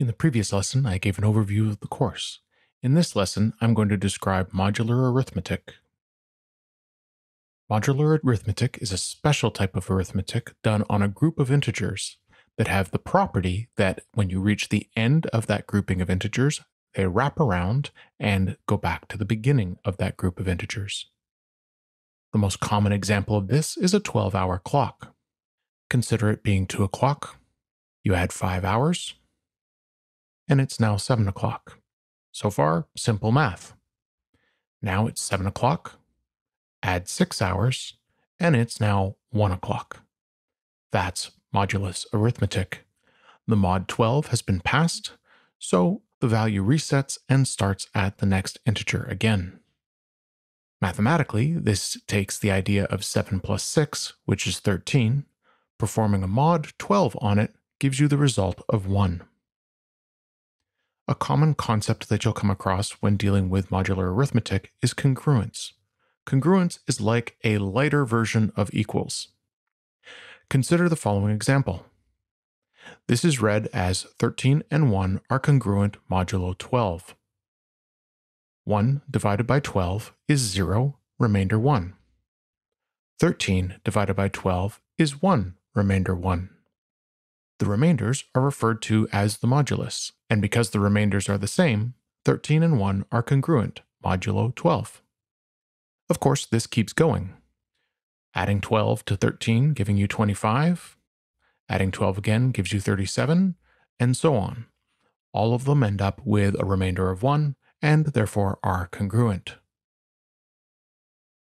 In the previous lesson, I gave an overview of the course. In this lesson, I'm going to describe modular arithmetic. Modular arithmetic is a special type of arithmetic done on a group of integers that have the property that when you reach the end of that grouping of integers, they wrap around and go back to the beginning of that group of integers. The most common example of this is a 12-hour clock. Consider it being 2 o'clock, you add 5 hours, and it's now 7 o'clock. So far, simple math. Now it's 7 o'clock, add 6 hours, and it's now 1 o'clock. That's modulus arithmetic. The mod 12 has been passed, so the value resets and starts at the next integer again. Mathematically, this takes the idea of 7 plus 6, which is 13. Performing a mod 12 on it gives you the result of 1. A common concept that you'll come across when dealing with modular arithmetic is congruence. Congruence is like a lighter version of equals. Consider the following example. This is read as 13 and 1 are congruent modulo 12. 1 divided by 12 is 0, remainder 1. 13 divided by 12 is 1, remainder 1. The remainders are referred to as the modulus, and because the remainders are the same, 13 and 1 are congruent modulo 12. Of course, this keeps going. Adding 12 to 13 giving you 25, adding 12 again gives you 37, and so on. All of them end up with a remainder of 1, and therefore are congruent.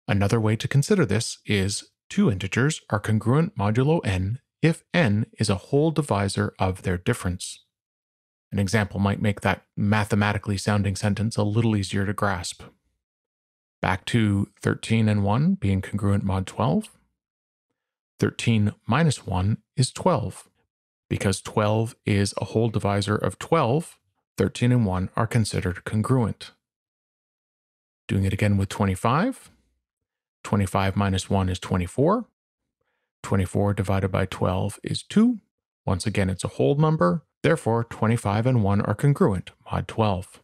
Another way to consider this is two integers are congruent modulo n if n is a whole divisor of their difference. An example might make that mathematically sounding sentence a little easier to grasp. Back to 13 and 1 being congruent mod 12. 13 minus 1 is 12. Because 12 is a whole divisor of 12, 13 and 1 are considered congruent. Doing it again with 25. 25 minus 1 is 24. 24 divided by 12 is 2. Once again, it's a whole number. Therefore, 25 and 1 are congruent mod 12.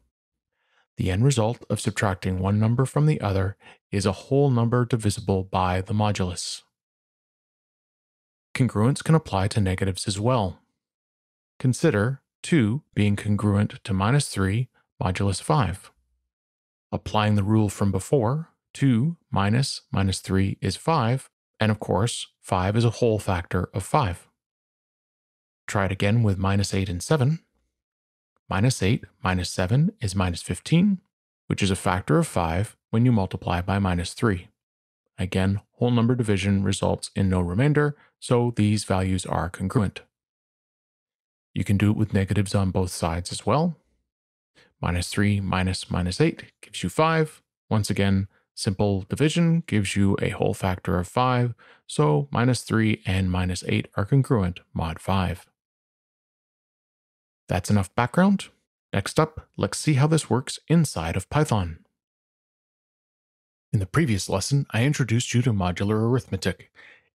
The end result of subtracting one number from the other is a whole number divisible by the modulus. Congruence can apply to negatives as well. Consider 2 being congruent to minus 3 modulus 5. Applying the rule from before, 2 minus minus 3 is 5, and of course, 5 is a whole factor of 5. Try it again with minus 8 and 7. Minus 8 minus 7 is minus 15, which is a factor of 5 when you multiply by minus 3. Again, whole number division results in no remainder, so these values are congruent. You can do it with negatives on both sides as well. Minus 3 minus minus 8 gives you 5. Once again, simple division gives you a whole factor of 5, so minus 3 and minus 8 are congruent mod 5. That's enough background. Next up, let's see how this works inside of Python. In the previous lesson, I introduced you to modular arithmetic.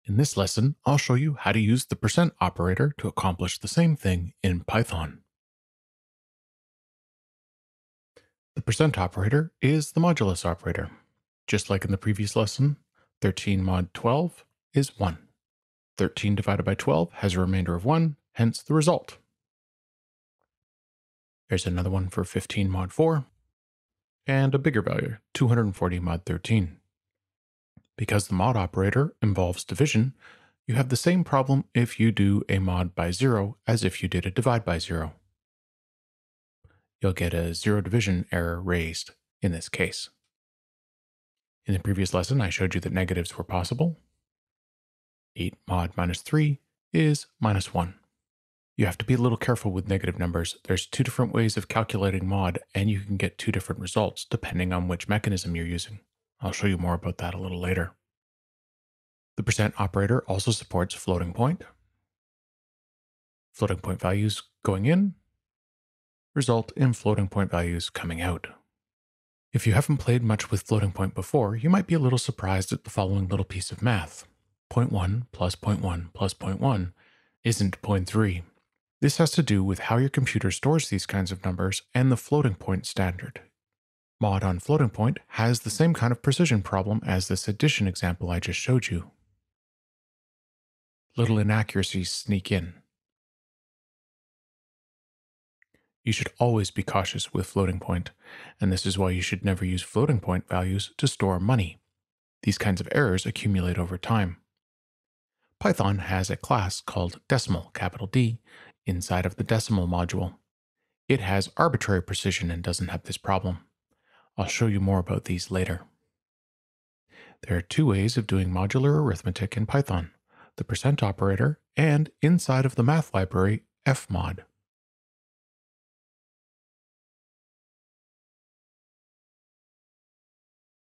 In this lesson, I'll show you how to use the percent operator to accomplish the same thing in Python. The percent operator is the modulus operator. Just like in the previous lesson, 13 mod 12 is 1. 13 divided by 12 has a remainder of 1, hence the result. There's another one for 15 mod 4, and a bigger value, 240 mod 13. Because the mod operator involves division, you have the same problem if you do a mod by 0 as if you did a divide by 0. You'll get a zero division error raised in this case. In the previous lesson, I showed you that negatives were possible. 8 mod minus 3 is minus 1. You have to be a little careful with negative numbers. There's two different ways of calculating mod, and you can get two different results depending on which mechanism you're using. I'll show you more about that a little later. The percent operator also supports floating point. Floating point values going in result in floating point values coming out. If you haven't played much with floating point before, you might be a little surprised at the following little piece of math. 0.1 plus 0.1 plus 0.1 isn't 0.3. This has to do with how your computer stores these kinds of numbers and the floating point standard. Mod on floating point has the same kind of precision problem as this addition example I just showed you. Little inaccuracies sneak in. You should always be cautious with floating point, and this is why you should never use floating point values to store money. These kinds of errors accumulate over time. Python has a class called decimal, capital D, inside of the decimal module. It has arbitrary precision and doesn't have this problem. I'll show you more about these later. There are two ways of doing modular arithmetic in Python: the percent operator and, inside of the math library, fmod.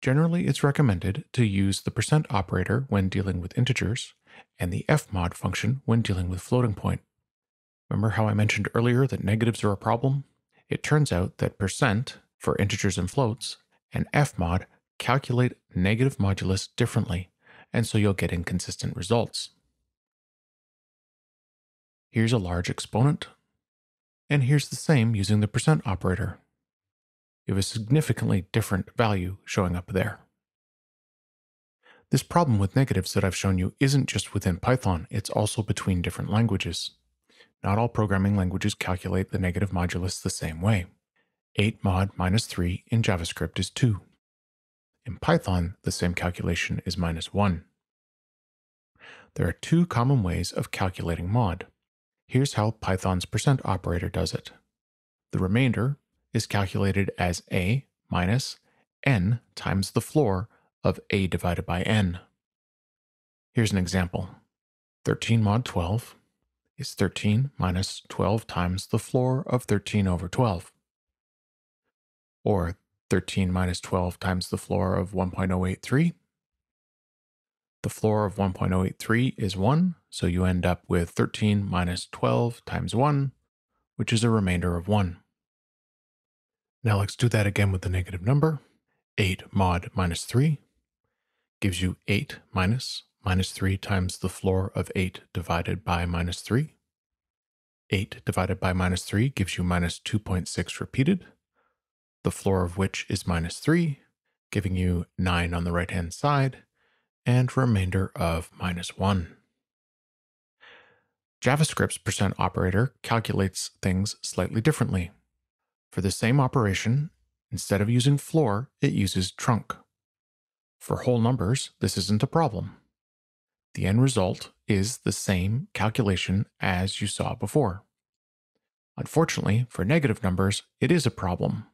Generally, it's recommended to use the percent operator when dealing with integers and the fmod function when dealing with floating point. Remember how I mentioned earlier that negatives are a problem? It turns out that percent for integers and floats and fmod calculate negative modulus differently, and so you'll get inconsistent results. Here's a large exponent, and here's the same using the percent operator. You have a significantly different value showing up there. This problem with negatives that I've shown you isn't just within Python, it's also between different languages. Not all programming languages calculate the negative modulus the same way. 8 mod minus 3 in JavaScript is 2. In Python, the same calculation is minus 1. There are two common ways of calculating mod. Here's how Python's percent operator does it. The remainder is calculated as a minus n times the floor of a divided by n. Here's an example. 13 mod 12 is 13 minus 12 times the floor of 13 over 12. Or 13 minus 12 times the floor of 1.083. The floor of 1.083 is 1, so you end up with 13 minus 12 times 1, which is a remainder of 1. Now let's do that again with the negative number. 8 mod minus 3 gives you 8 minus minus 3 times the floor of 8 divided by minus 3. 8 divided by minus 3 gives you minus 2.6 repeated, the floor of which is minus 3, giving you 9 on the right-hand side, and remainder of minus 1. JavaScript's percent operator calculates things slightly differently. For the same operation, instead of using floor, it uses trunk. For whole numbers, this isn't a problem. The end result is the same calculation as you saw before. Unfortunately, for negative numbers, it is a problem.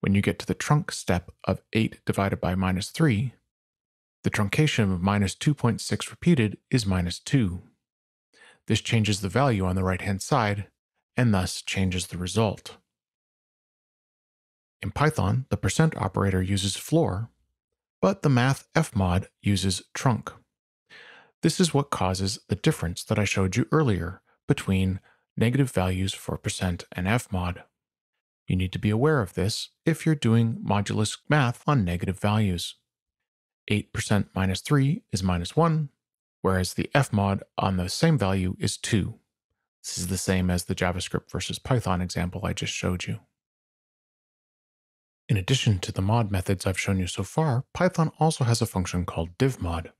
When you get to the trunk step of 8 divided by minus 3, the truncation of minus 2.6 repeated is minus 2. This changes the value on the right-hand side, and thus changes the result. In Python, the percent operator uses floor, but the math fmod uses trunk. This is what causes the difference that I showed you earlier between negative values for percent and fmod. You need to be aware of this if you're doing modulus math on negative values. 8% minus 3 is minus 1, whereas the fmod on the same value is 2. This is the same as the JavaScript versus Python example I just showed you. In addition to the mod methods I've shown you so far, Python also has a function called divmod.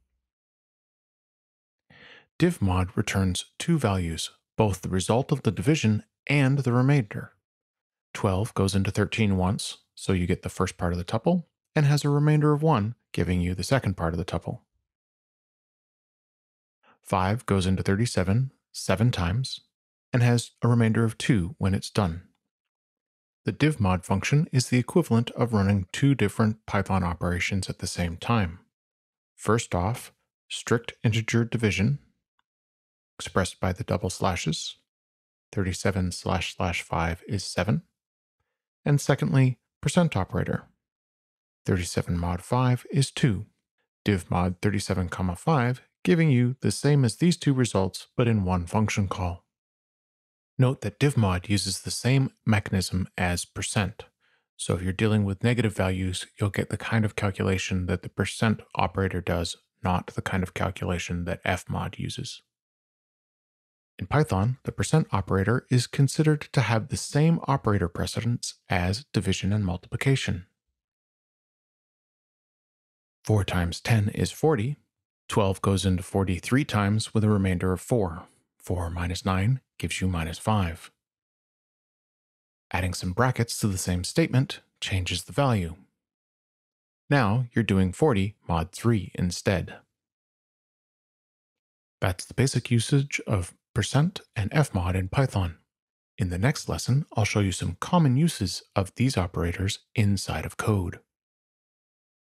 Divmod returns two values, both the result of the division and the remainder. 12 goes into 13 once, so you get the first part of the tuple, and has a remainder of 1, giving you the second part of the tuple. 5 goes into 37 7 times, and has a remainder of 2 when it's done. The divmod function is the equivalent of running two different Python operations at the same time. First off, strict integer division, expressed by the double slashes, 37 slash slash 5 is 7. And secondly, percent operator. 37 mod 5 is 2, div mod 37 comma 5, giving you the same as these two results but in one function call. Note that divmod uses the same mechanism as percent, so if you're dealing with negative values, you'll get the kind of calculation that the percent operator does, not the kind of calculation that fmod uses. In Python, the percent operator is considered to have the same operator precedence as division and multiplication. 4 times 10 is 40. 12 goes into 40 3 times with a remainder of 4. 4 minus 9 gives you minus 5. Adding some brackets to the same statement changes the value. Now you're doing 40 mod 3 instead. That's the basic usage of percent and fmod in Python. In the next lesson, I'll show you some common uses of these operators inside of code.